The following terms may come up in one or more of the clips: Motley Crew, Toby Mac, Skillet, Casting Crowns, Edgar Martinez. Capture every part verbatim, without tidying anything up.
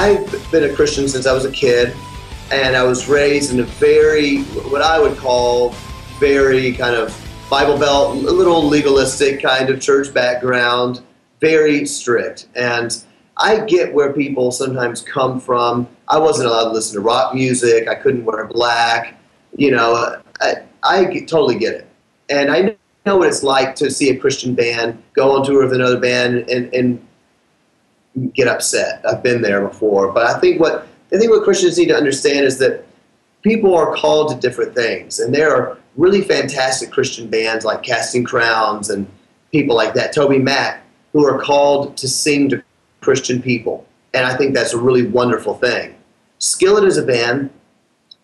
I've been a Christian since I was a kid, and I was raised in a very, what I would call, very kind of Bible Belt, a little legalistic kind of church background, very strict. And I get where people sometimes come from. I wasn't allowed to listen to rock music. I couldn't wear black. You know, I, I totally get it. And I know what it's like to see a Christian band go on tour with another band and, and get upset. I've been there before. But I think what I think what Christians need to understand is that people are called to different things. And there are really fantastic Christian bands like Casting Crowns and people like that, Toby Mac, who are called to sing to Christian people. And I think that's a really wonderful thing. Skillet is a band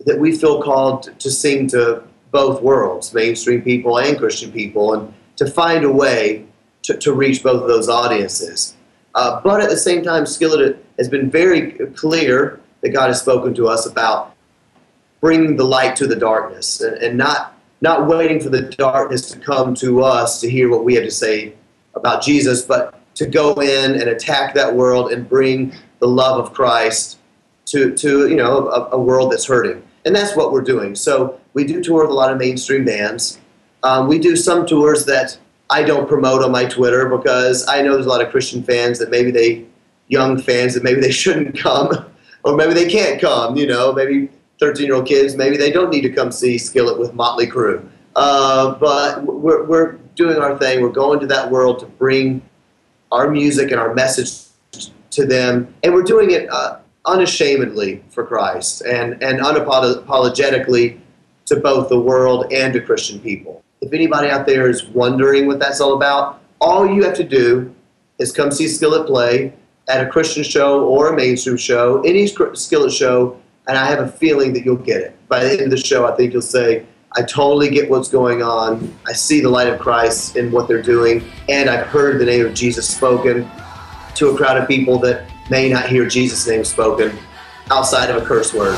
that we feel called to sing to both worlds, mainstream people and Christian people, and to find a way to, to reach both of those audiences. Uh, but at the same time, Skillet has been very clear that God has spoken to us about bringing the light to the darkness and, and not, not waiting for the darkness to come to us to hear what we have to say about Jesus, but to go in and attack that world and bring the love of Christ to, to you know, a, a world that's hurting. And that's what we're doing. So we do tour with a lot of mainstream bands. Um, we do some tours that I don't promote on my Twitter because I know there's a lot of Christian fans that maybe they, young fans that maybe they shouldn't come or maybe they can't come, you know, maybe thirteen-year-old kids, maybe they don't need to come see Skillet with Motley Crew. Uh, but we're, we're doing our thing. We're going to that world to bring our music and our message to them. And we're doing it uh, unashamedly for Christ and, and unapologetically to both the world and to Christian people. If anybody out there is wondering what that's all about, all you have to do is come see Skillet play at a Christian show or a mainstream show, any Skillet show, and I have a feeling that you'll get it. By the end of the show, I think you'll say, I totally get what's going on. I see the light of Christ in what they're doing, and I've heard the name of Jesus spoken to a crowd of people that may not hear Jesus' name spoken outside of a curse word.